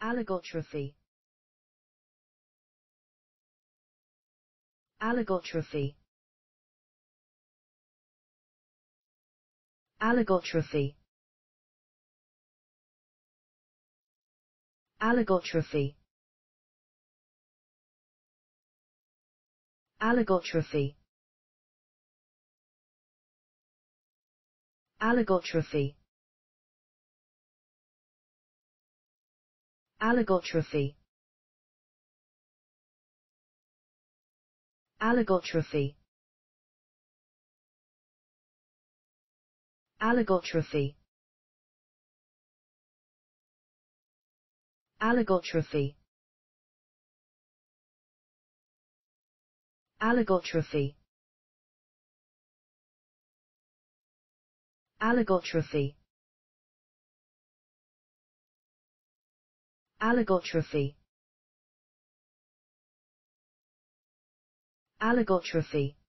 Alogotrophy. Alogotrophy. Alogotrophy. Alogotrophy. Alogotrophy. Alogotrophy. Alogotrophy. Alogotrophy. Alogotrophy. Alogotrophy. Alogotrophy. Alogotrophy. Alogotrophy. Alogotrophy.